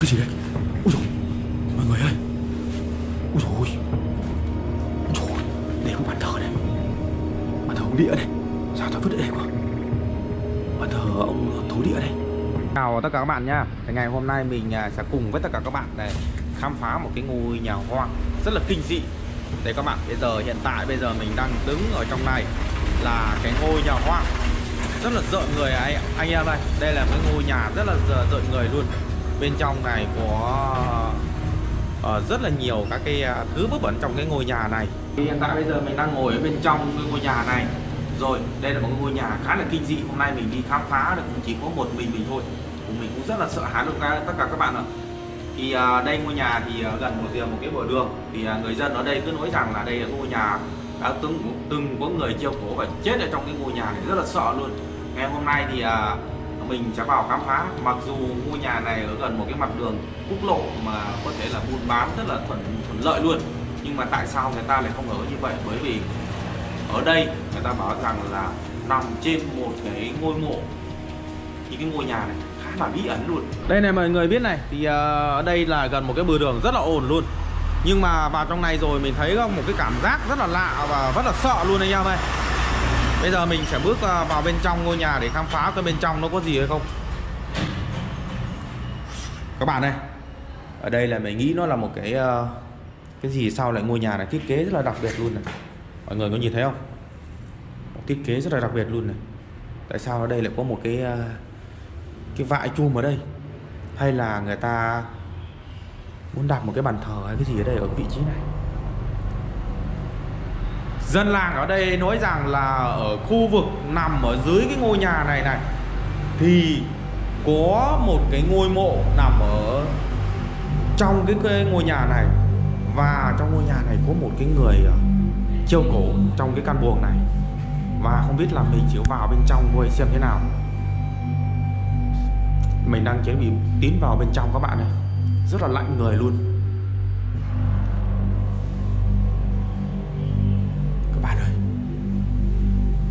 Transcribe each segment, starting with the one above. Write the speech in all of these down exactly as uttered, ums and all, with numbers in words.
Cái gì đấy? Úi dồi, mọi người ơi. Úi dồi ôi. Úi dồi ôi. Đây có bàn thờ này. Bàn thờ ông Địa này. Sao tao vứt ở đây quá. Bàn thờ ông Thổ Địa này. Chào tất cả các bạn nhá. Ngày hôm nay mình sẽ cùng với tất cả các bạn này khám phá một cái ngôi nhà hoang rất là kinh dị. Đấy các bạn, bây giờ hiện tại bây giờ mình đang đứng ở trong này là cái ngôi nhà hoang rất là rợn người anh, anh em ơi. Đây là cái ngôi nhà rất là rợn người luôn. Bên trong này có uh, rất là nhiều các cái uh, thứ vớ vẩn trong cái ngôi nhà này. Hiện tại bây giờ mình đang ngồi ở bên trong cái ngôi nhà này. Rồi, đây là một ngôi nhà khá là kinh dị. Hôm nay mình đi khám phá được cũng chỉ có một mình mình thôi. Mình cũng rất là sợ hãi luôn tất cả các bạn ạ. Thì uh, đây ngôi nhà thì uh, gần một một cái bờ đường. Thì uh, người dân ở đây cứ nói rằng là đây là ngôi nhà đã từng từng có người treo cổ và chết ở trong cái ngôi nhà này, rất là sợ luôn. Ngày hôm nay thì uh, mình sẽ vào khám phá, mặc dù ngôi nhà này ở gần một cái mặt đường quốc lộ mà có thể là buôn bán rất là thuận, thuận lợi luôn, nhưng mà tại sao người ta lại không ở như vậy? Bởi vì ở đây người ta bảo rằng là nằm trên một cái ngôi mộ, thì cái ngôi nhà này khá là bí ẩn luôn. Đây này mọi người biết này, thì ở đây là gần một cái bờ đường rất là ồn luôn, nhưng mà vào trong này rồi mình thấy một cái cảm giác rất là lạ và rất là sợ luôn anh em ơi. Bây giờ mình sẽ bước vào bên trong ngôi nhà để khám phá coi bên trong nó có gì hay không. Các bạn ơi, ở đây là mình nghĩ nó là một cái cái gì sao lại ngôi nhà này thiết kế rất là đặc biệt luôn này. Mọi người có nhìn thấy không? Thiết kế rất là đặc biệt luôn này. Tại sao ở đây lại có một cái cái vại chum ở đây? Hay là người ta muốn đặt một cái bàn thờ hay cái gì ở đây ở vị trí này? Dân làng ở đây nói rằng là ở khu vực nằm ở dưới cái ngôi nhà này này thì có một cái ngôi mộ nằm ở trong cái, cái ngôi nhà này, và trong ngôi nhà này có một cái người treo cổ trong cái căn buồng này, và không biết là mình chỉ vào bên trong thôi xem thế nào. Mình đang chuẩn bị tiến vào bên trong các bạn này, rất là lạnh người luôn.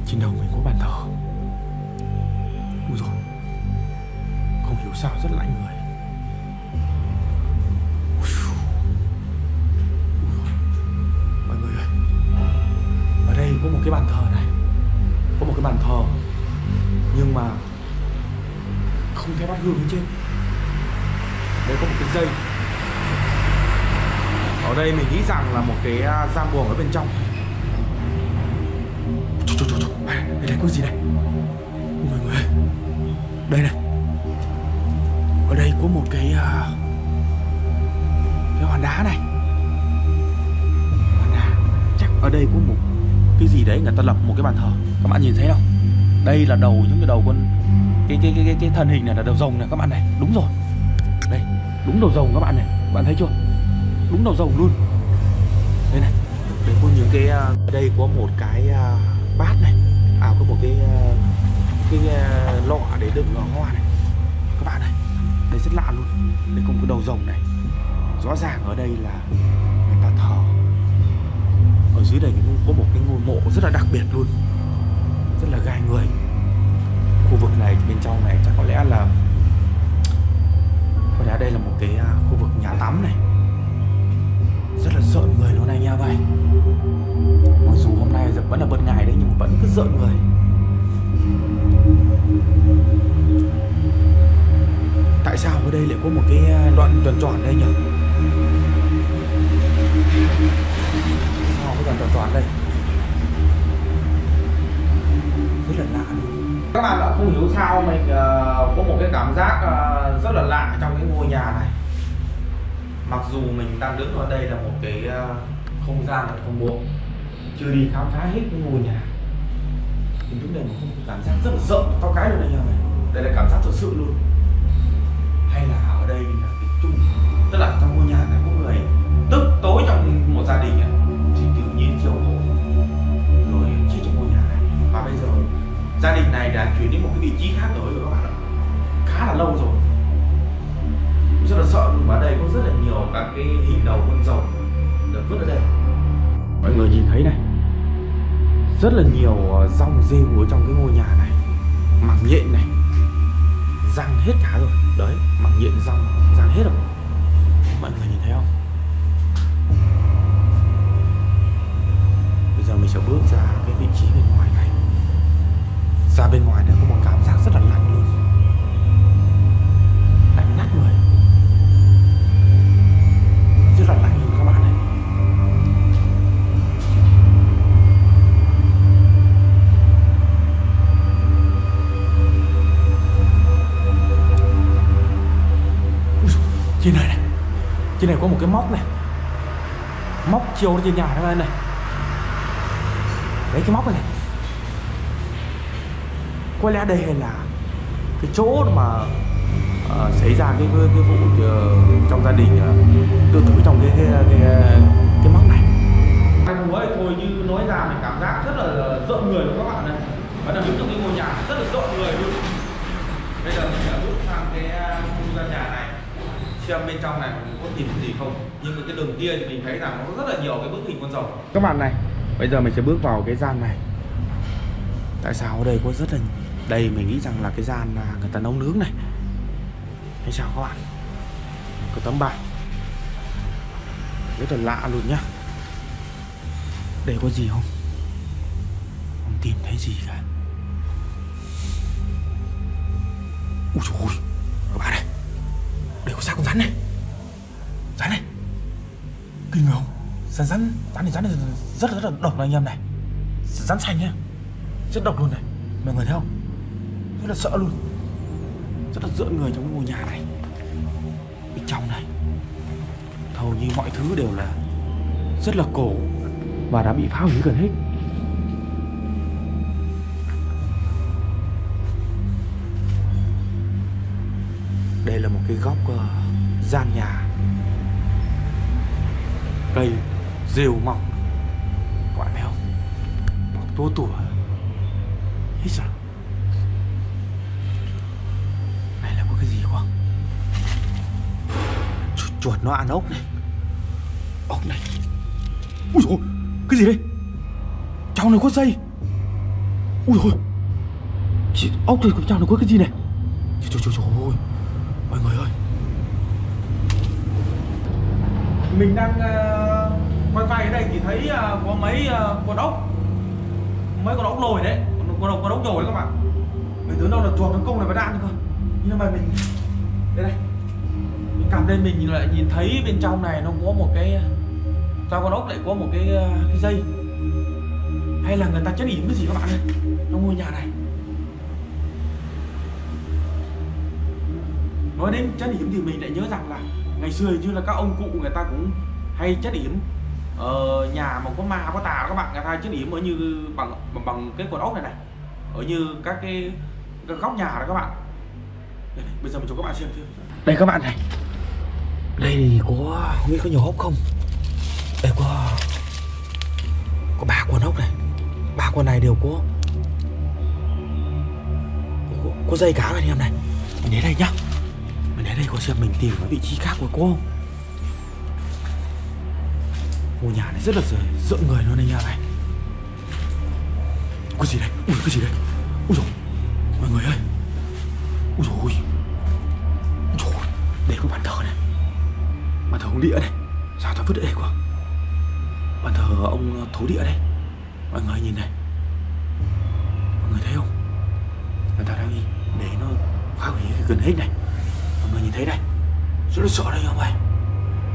Trên đầu mình có bàn thờ. Ui dồi, không hiểu sao rất lạnh người. Ui dồi, mọi người ơi, ở đây có một cái bàn thờ này, có một cái bàn thờ, nhưng mà không thấy bát hương ở trên. Đây có một cái dây. Ở đây mình nghĩ rằng là một cái gian buồng ở bên trong. Đây này, có gì đây? Mọi người ơi, đây này, ở đây có một cái uh, cái hòn đá này, hòn đá. Chắc ở đây có một cái gì đấy người ta lập một cái bàn thờ. Các bạn nhìn thấy không? Đây là đầu, những cái đầu con cái cái cái cái, cái thân hình này là đầu rồng này các bạn này, đúng rồi. Đây, đúng đầu rồng các bạn này, các bạn thấy chưa? Đúng đầu rồng luôn. Đây này, đây có những cái uh, đây có một cái uh, bát này. À, có một cái cái, cái lọ để đựng hoa này các bạn này, đây rất lạ luôn. Đây cũng có đầu rồng này, rõ ràng ở đây là người ta thờ. Ở dưới đây cũng có một cái ngôi mộ rất là đặc biệt luôn, rất là gai người. Khu vực này bên trong này chắc có lẽ là có lẽ đây là một cái khu vực nhà tắm này, rất là sợ người luôn anh em ơi. Mặc dù hôm nay vẫn là ban ngày đấy nhưng mà vẫn cứ rợn người. Tại sao ở đây lại có một cái đoạn tròn tròn đây nhỉ? Sao cái đoạn tròn tròn đây? Rất là lạ. Các bạn đã không hiểu sao mình uh, có một cái cảm giác uh, rất là lạ trong cái ngôi nhà này. Mặc dù mình đang đứng ở đây là một cái uh, không gian ở phòng bộ, chưa đi khám phá hết cái ngôi nhà, mình đứng đây mà không cảm giác rất là rộng to cái rồi đây này. Đây là cảm giác thật sự luôn. Hay là ở đây là cái chung, tức là trong ngôi nhà này có người tức tối trong một gia đình ấy, thì tự nhiên treo cổ rồi chết trong ngôi nhà này. Và bây giờ gia đình này đã chuyển đến một cái vị trí khác rồi các bạn ạ, khá là lâu rồi, rất là sợ. Và đây có rất là nhiều các cái hình đầu con rồng được vứt ở đây. Mọi người nhìn thấy này, rất là nhiều rong rêu ở trong cái ngôi nhà này, mảng nhện này, răng hết cả rồi đấy, mảng nhện răng răng hết rồi. Mọi người nhìn thấy không? Bây giờ mình sẽ bước ra cái vị trí bên ngoài này. Ra bên ngoài này có một cảm giác rất là lạnh luôn, lạnh nát người, rất là lạnh luôn các bạn này. Trên này này, trên này có một cái móc này, móc chiều trên nhà này này, đấy cái móc này, này. Có lẽ đây là cái chỗ mà uh, xảy ra cái cái, cái vụ uh, trong gia đình uh, tự tử trong cái cái cái, cái móc này. Anh ơi, thôi như nói ra mình cảm giác rất là rợn người các bạn này. Bắt đầu đứng trong cái ngôi nhà rất là rợn người luôn. Bây giờ mình sẽ bước sang cái khu gian nhà này, xem bên trong này mình có tìm gì không. Nhưng cái đường kia thì mình thấy rằng nó rất là nhiều cái bức hình con rồng. Các bạn này, bây giờ mình sẽ bước vào cái gian này. Tại sao ở đây có rất là... Đây mình nghĩ rằng là cái gian người ta nấu nướng này hay sao các bạn. Cái tấm bảng rất là lạ luôn nhá. Đây có gì không? Không tìm thấy gì cả. Ui trời ơi, các bạn này, đây có xác con rắn này. Rắn này kinh không? Rắn rắn rắn này, rắn này rất là, rất là độc này anh em này. Rắn xanh nhá, rất độc luôn này. Mọi người thấy không? Rất là sợ luôn, rất là rợn người trong cái ngôi nhà này. Bên trong này hầu như mọi thứ đều là rất là cổ và đã bị phá hủy gần hết. Đây là một cái góc uh, gian nhà, cây rêu mọc, các bạn thấy không? Mọc tua tủa. Này là có cái gì không? Chuột, chuột nó ăn ốc này. Ốc này. Ui dồi, cái gì đây? Trong này có dây. Ui dồi, chị, ốc này, trong này có cái gì này? Trời trời trời ơi, mọi người ơi. Mình đang uh, quay quay ở đây thì thấy uh, có mấy uh, con ốc. Mấy con ốc lồi đấy, con ốc, con ốc nhồi các bạn. Mình tưởng đâu là chuột tấn công này mới đạn cơ, nhưng mà mình đây này, mình cảm thấy mình lại nhìn thấy bên trong này nó có một cái, trong con ốc lại có một cái, cái dây. Hay là người ta chết yểm cái gì các bạn ơi trong ngôi nhà này. Nói đến chết yểm thì mình lại nhớ rằng là ngày xưa như là các ông cụ người ta cũng hay chết yểm. Ờ, nhà mà có ma có tà các bạn, người ta chết yểm ở như bằng bằng cái con ốc này này, ở như các cái, cái góc nhà đó các bạn. Đây, bây giờ mình cho các bạn xem chưa. Đây các bạn này, đây có không biết có nhiều ốc không. Đây có có ba con ốc này, ba con này đều có có, có dây cá anh em này. Mình đến đây nhá, mình đến đây có xem mình tìm cái vị trí khác của cô không. Ngôi nhà này rất là rợn người luôn anh em này. Có gì đây? Ui cái gì đây? Ui dồi, mọi người ơi. Ui dồi, ui dồi. Đây có bàn thờ này, bàn thờ ông Địa này. Sao ta vứt đây quá? Bàn thờ ông Thố Địa đây. Mọi người nhìn này, mọi người thấy không? Người ta đang để nó phá hủy gần hết này. Mọi người nhìn thấy đây, rất là sợ đây không vậy?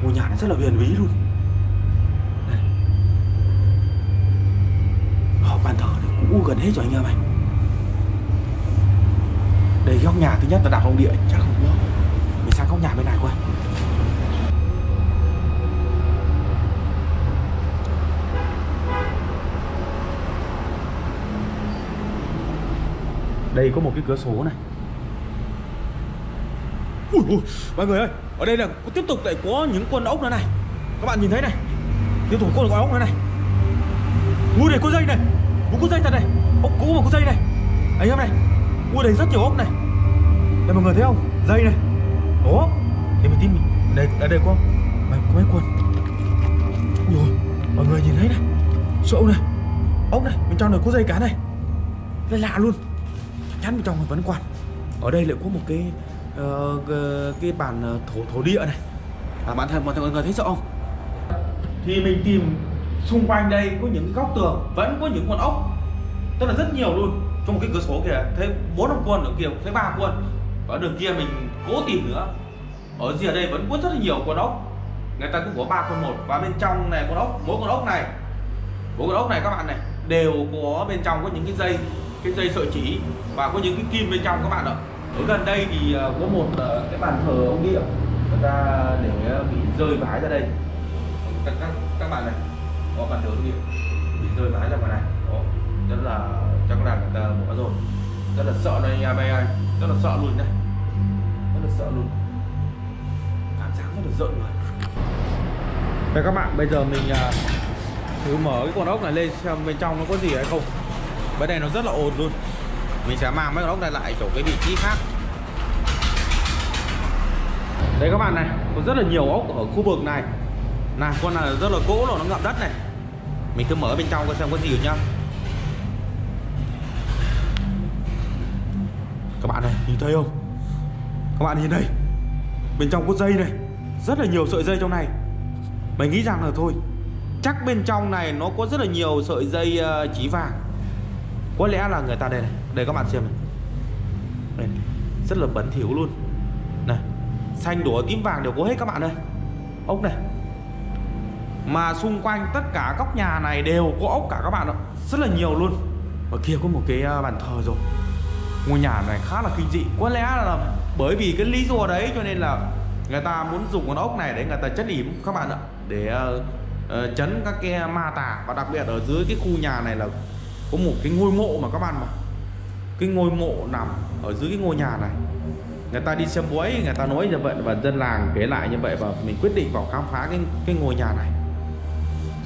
Ngôi nhà này rất là huyền bí luôn. Bàn thờ này cũng gần hết rồi anh em này. Đây góc nhà thứ nhất là đặt ông Địa, chắc không có. Mình sang góc nhà bên này coi. Đây có một cái cửa sổ này. Ui ui, mọi người ơi, ở đây là tiếp tục lại có những con ốc nữa này. Các bạn nhìn thấy này, tiếp tục có con ốc nữa này. Ui, này có dây này, có dây thật này, ốc cũ mà có dây này anh em này. Ui đây rất nhiều ốc này, đây mọi người thấy không, dây này đó. Để mình tin mình đây ở đây có mày có mấy quần. Ui rồi mọi người nhìn thấy này, sợ này, ốc này, bên trong này có dây cá này, đây lạ luôn. Chắc chắn bên trong này vẫn còn. Ở đây lại có một cái uh, cái bản thổ thổ địa này. À, bạn thấy, mọi người thấy sợ không? Thì mình tìm xung quanh đây có những góc tường vẫn có những con ốc, tức là rất nhiều luôn. Trong một cái cửa sổ kìa thấy bốn năm con, ở kia thấy ba con. Ở đường kia mình cố tìm nữa, ở dưới đây vẫn có rất là nhiều con ốc, người ta cũng có ba con một, và bên trong này con ốc, mỗi con ốc này mỗi con ốc này các bạn này đều có bên trong có những cái dây cái dây sợi chỉ và có những cái kim bên trong các bạn ạ. Ở gần đây thì có một cái bàn thờ ông Địa, người ta để bị rơi vãi ra đây các, các, các bạn này, có bàn thờ ông Địa bị rơi vãi ra ngoài này. Đó, rất là chắc là người ta bỏ rồi, rất là sợ đây anh em, rất là sợ luôn đây, rất là sợ luôn, cảm giác rất là giận luôn. Đây các bạn, bây giờ mình thử mở cái con ốc này lên xem bên trong nó có gì hay không. Bên này nó rất là ồn luôn. Mình sẽ mang mấy con ốc này lại chỗ cái vị trí khác. Đấy các bạn này, có rất là nhiều ốc ở khu vực này. Này, con này rất là gỗ rồi, nó ngậm đất này. Mình cứ mở bên trong coi xem có gì rồi nhá. Các bạn này, nhìn thấy không? Các bạn nhìn đây, bên trong có dây này, rất là nhiều sợi dây trong này. Mình nghĩ rằng là thôi, chắc bên trong này nó có rất là nhiều sợi dây chỉ vàng. Có lẽ là người ta đây này, đây các bạn xem này, đây, rất là bẩn thỉu luôn. Này, xanh đỏ tím vàng đều có hết các bạn ơi. Ốc này, mà xung quanh tất cả góc nhà này đều có ốc cả các bạn ạ, rất là nhiều luôn. Ở kia có một cái bàn thờ rồi. Ngôi nhà này khá là kinh dị. Có lẽ là bởi vì cái lý do đấy cho nên là người ta muốn dùng con ốc này để người ta trấn yểm các bạn ạ, để uh, trấn các cái ma tà. Và đặc biệt ở dưới cái khu nhà này là có một cái ngôi mộ mà các bạn, mà cái ngôi mộ nằm ở dưới cái ngôi nhà này. Người ta đi xem bói, người ta nói như vậy và dân làng kể lại như vậy, và mình quyết định vào khám phá cái, cái ngôi nhà này.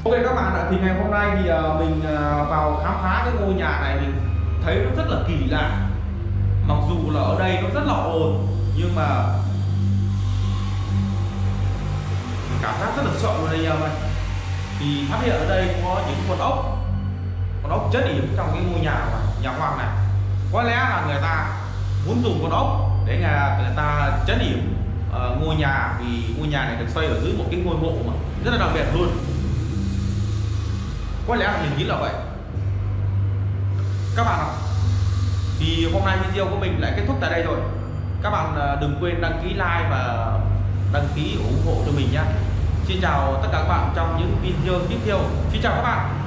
Ok các bạn ạ, thì ngày hôm nay thì uh, mình uh, vào khám phá cái ngôi nhà này, mình thấy nó rất là kỳ lạ. Mặc dù là ở đây nó rất là ồn nhưng mà cảm giác rất là sợ luôn anh em ơi. Thì phát hiện ở đây có những con ốc, con ốc chết yểm trong cái ngôi nhà nhà hoàng này. Có lẽ là người ta muốn dùng con ốc để người ta chết yểm uh, ngôi nhà, vì ngôi nhà này được xây ở dưới một cái ngôi mộ mà rất là đặc biệt luôn. Có lẽ là mình nghĩ là vậy. Các bạn ạ, thì hôm nay video của mình lại kết thúc tại đây rồi. Các bạn đừng quên đăng ký like và đăng ký ủng hộ cho mình nhé. Xin chào tất cả các bạn trong những video tiếp theo. Xin chào các bạn.